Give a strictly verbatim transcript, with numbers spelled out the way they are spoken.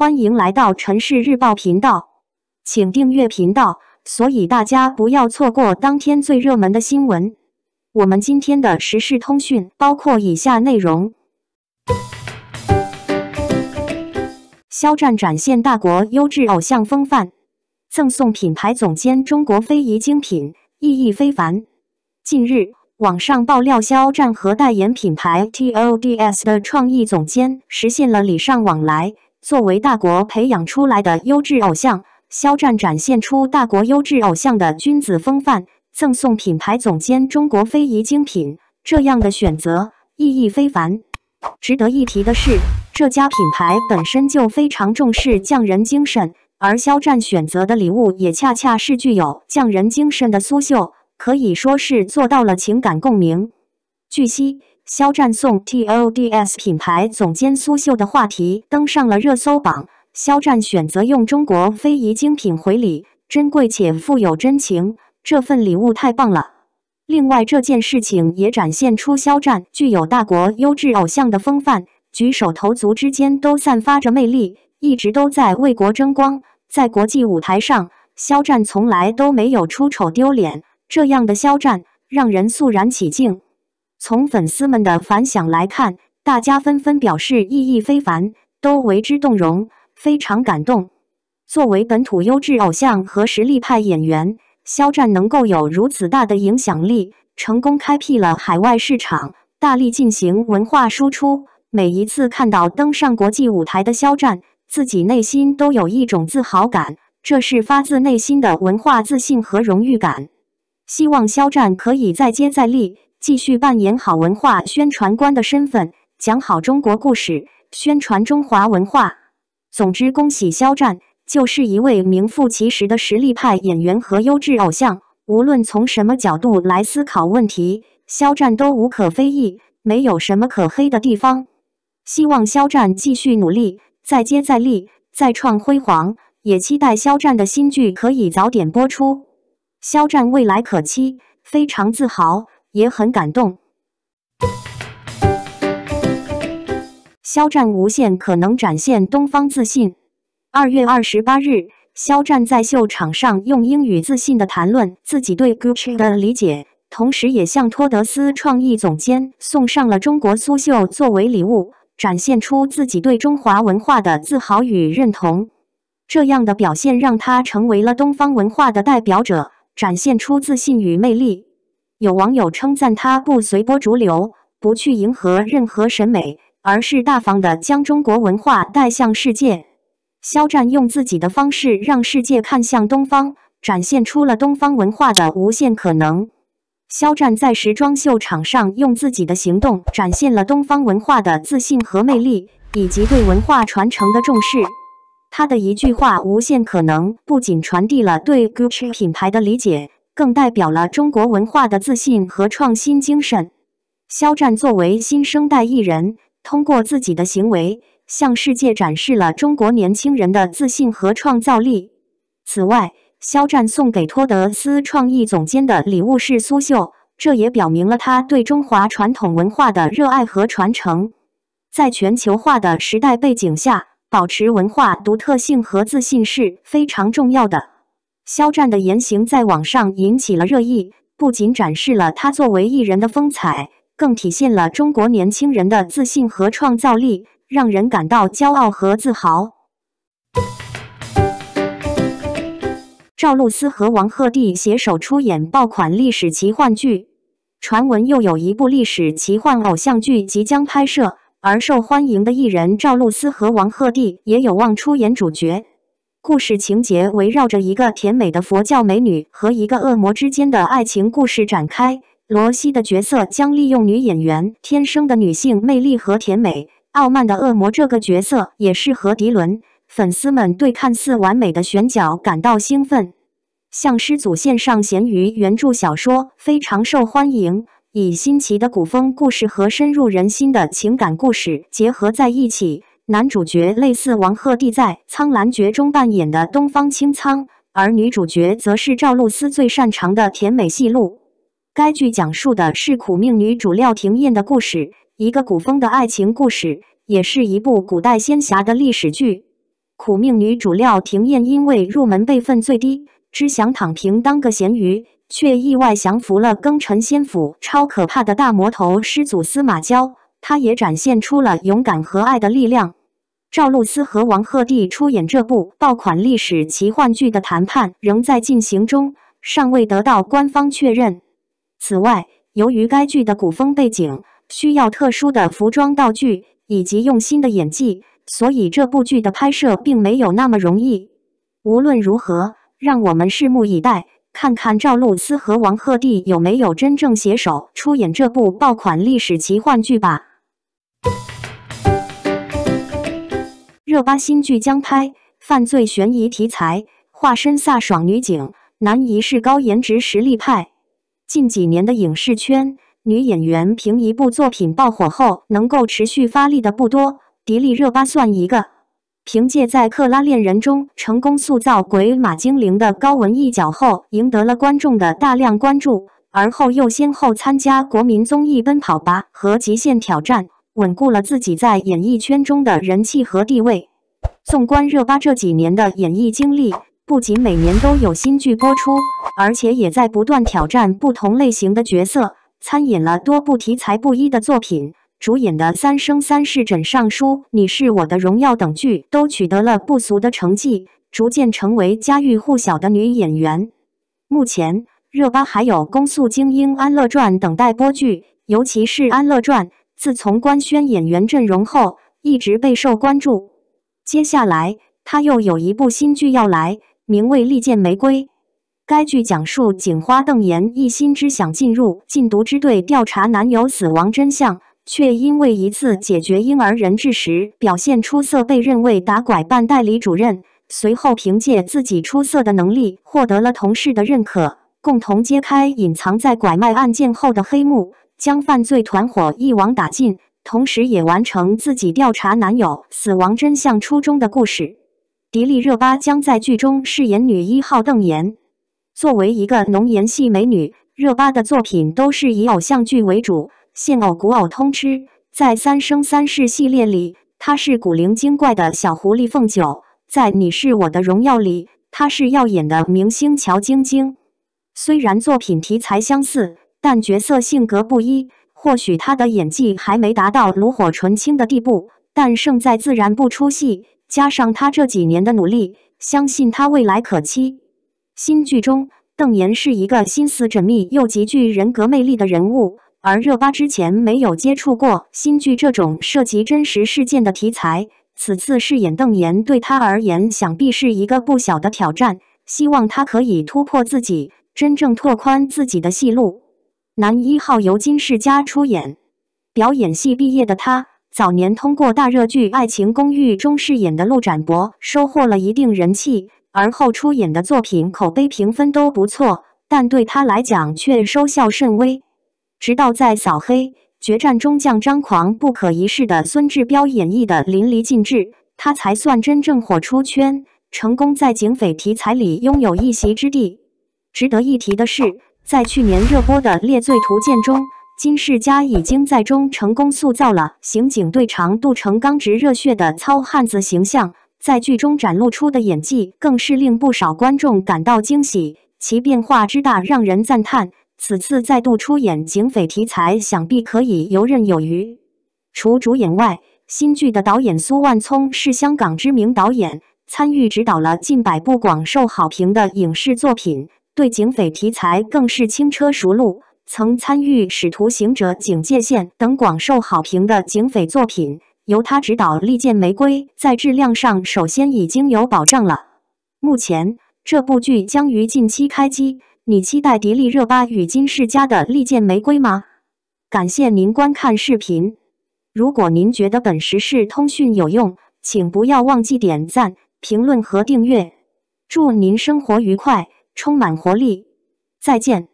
欢迎来到城市日报频道，请订阅频道，所以大家不要错过当天最热门的新闻。我们今天的时事通讯包括以下内容：肖战展现大国优质偶像风范，赠送品牌总监中国非遗精品，意义非凡。近日，网上爆料，肖战和代言品牌 T O D S 的创意总监实现了礼尚往来。作为大国培养出来的优质偶像，肖战展现出大国优质偶像的君子风范，赠送品牌总监中国非遗精品，这样的选择意义非凡。值得一提的是，这家品牌本身就非常重视匠人精神，而肖战选择的礼物也恰恰是具有匠人精神的苏绣。可以说是做到了情感共鸣。据悉，肖战送 T O D S 品牌总监苏绣的话题登上了热搜榜。肖战选择用中国非遗精品回礼，珍贵且富有真情，这份礼物太棒了。另外，这件事情也展现出肖战具有大国优质偶像的风范，举手投足之间都散发着魅力，一直都在为国争光。在国际舞台上，肖战从来都没有出丑丢脸。这样的肖战让人肃然起敬。从粉丝们的反响来看，大家纷纷表示意义非凡，都为之动容，非常感动。作为本土优质偶像和实力派演员，肖战能够有如此大的影响力，成功开辟了海外市场，大力进行文化输出。每一次看到登上国际舞台的肖战，自己内心都有一种自豪感，这是发自内心的文化自信和荣誉感。希望肖战可以再接再厉，继续扮演好文化宣传官的身份，讲好中国故事，宣传中华文化。总之，恭喜肖战，就是一位名副其实的实力派演员和优质偶像。无论从什么角度来思考问题，肖战都无可非议，没有什么可黑的地方。希望肖战继续努力，再接再厉，再创辉煌。也期待肖战的新剧可以早点播出。肖战未来可期，非常自豪，也很感动。肖战无限可能展现东方自信。二月二十八日，肖战在秀场上用英语自信地谈论自己对 Gucci 的理解，同时也向托德斯创意总监送上了中国苏绣作为礼物，展现出自己对中华文化的自豪与认同。这样的表现让他成为了东方文化的代表者，展现出自信与魅力。有网友称赞他不随波逐流，不去迎合任何审美，而是大方地将中国文化带向世界。肖战用自己的方式让世界看向东方，展现出了东方文化的无限可能。肖战在时装秀场上用自己的行动展现了东方文化的自信和魅力，以及对文化传承的重视。他的一句话无限可能，不仅传递了对 Gucci 品牌的理解，更代表了中国文化的自信和创新精神。肖战作为新生代艺人，通过自己的行为，向世界展示了中国年轻人的自信和创造力。此外，肖战送给托德斯创意总监的礼物是苏绣，这也表明了他对中华传统文化的热爱和传承。在全球化的时代背景下，保持文化独特性和自信是非常重要的。肖战的言行在网上引起了热议，不仅展示了他作为艺人的风采，更体现了中国年轻人的自信和创造力，让人感到骄傲和自豪。赵露思和王鹤棣携手出演爆款历史奇幻剧，传闻又有一部历史奇幻偶像剧即将拍摄。而受欢迎的艺人赵露思和王鹤棣也有望出演主角。故事情节围绕着一个甜美的佛教美女和一个恶魔之间的爱情故事展开。罗西的角色将利用女演员天生的女性魅力和甜美，傲慢的恶魔这个角色也适合迪伦。粉丝们对看似完美的选角感到兴奋。像师祖线上闲鱼原著小说非常受欢迎。以新奇的古风故事和深入人心的情感故事结合在一起，男主角类似王鹤棣在《苍兰诀》中扮演的东方青苍，而女主角则是赵露思最擅长的甜美戏路。该剧讲述的是苦命女主廖廷艳的故事，一个古风的爱情故事，也是一部古代仙侠的历史剧。苦命女主廖廷艳因为入门辈分最低，只想躺平当个咸鱼，却意外降服了庚辰仙府超可怕的大魔头师祖司马娇。她也展现出了勇敢和爱的力量。赵露思和王鹤棣出演这部爆款历史奇幻剧的谈判仍在进行中，尚未得到官方确认。此外，由于该剧的古风背景，需要特殊的服装道具以及用心的演技，所以这部剧的拍摄并没有那么容易。无论如何，让我们拭目以待，看看赵露思和王鹤棣有没有真正携手出演这部爆款历史奇幻剧吧。热巴新剧将拍，犯罪悬疑题材，化身飒爽女警，难疑是高颜值实力派。近几年的影视圈，女演员凭一部作品爆火后能够持续发力的不多，迪丽热巴算一个。凭借在《克拉恋人》中成功塑造鬼马精灵的高文一角后，赢得了观众的大量关注，而后又先后参加国民综艺《奔跑吧》和《极限挑战》，稳固了自己在演艺圈中的人气和地位。纵观热巴这几年的演艺经历，不仅每年都有新剧播出，而且也在不断挑战不同类型的角色，参演了多部题材不一的作品，主演的《三生三世枕上书》《你是我的荣耀》等剧都取得了不俗的成绩，逐渐成为家喻户晓的女演员。目前，热巴还有《宫诉精英》《安乐传》等待播剧，尤其是《安乐传》，自从官宣演员阵容后，一直备受关注。接下来，她又有一部新剧要来，名为《利剑玫瑰》，该剧讲述警花邓妍一心只想进入禁毒支队调查男友死亡真相，却因为一次解决婴儿人质时表现出色被认为打拐办代理主任，随后凭借自己出色的能力获得了同事的认可，共同揭开隐藏在拐卖案件后的黑幕，将犯罪团伙一网打尽，同时也完成自己调查男友死亡真相初衷的故事。迪丽热巴将在剧中饰演女一号邓妍。作为一个浓颜系美女，热巴的作品都是以偶像剧为主，现偶古偶通吃。在《三生三世》系列里，她是古灵精怪的小狐狸凤九；在《你是我的荣耀》里，她是耀眼的明星乔晶晶。虽然作品题材相似，但角色性格不一，或许她的演技还没达到炉火纯青的地步，但胜在自然不出戏。加上她这几年的努力，相信她未来可期。新剧中，邓妍是一个心思缜密又极具人格魅力的人物，而热巴之前没有接触过新剧这种涉及真实事件的题材，此次饰演邓妍对她而言想必是一个不小的挑战，希望她可以突破自己，真正拓宽自己的戏路。男一号由金世佳出演，表演系毕业的他，早年通过大热剧《爱情公寓》中饰演的陆展博收获了一定人气，而后出演的作品口碑评分都不错，但对他来讲却收效甚微。直到在扫黑决战中将张狂不可一世的孙志彪演绎的淋漓尽致，他才算真正火出圈，成功在警匪题材里拥有一席之地。值得一提的是，在去年热播的《猎罪图鉴》中，金世佳已经在中成功塑造了刑警队长杜成刚直热血的糙汉子形象，在剧中展露出的演技更是令不少观众感到惊喜，其变化之大让人赞叹。此次再度出演警匪题材，想必可以游刃有余。除主演外，新剧的导演苏万聪是香港知名导演，参与指导了近百部广受好评的影视作品，对警匪题材更是轻车熟路。曾参与《使徒行者》《警戒线》等广受好评的警匪作品，由他执导《利剑玫瑰》，在质量上首先已经有保障了。目前，这部剧将于近期开机，你期待迪丽热巴与金世佳的《利剑玫瑰》吗？感谢您观看视频。如果您觉得本时事通讯有用，请不要忘记点赞、评论和订阅。祝您生活愉快，充满活力。再见。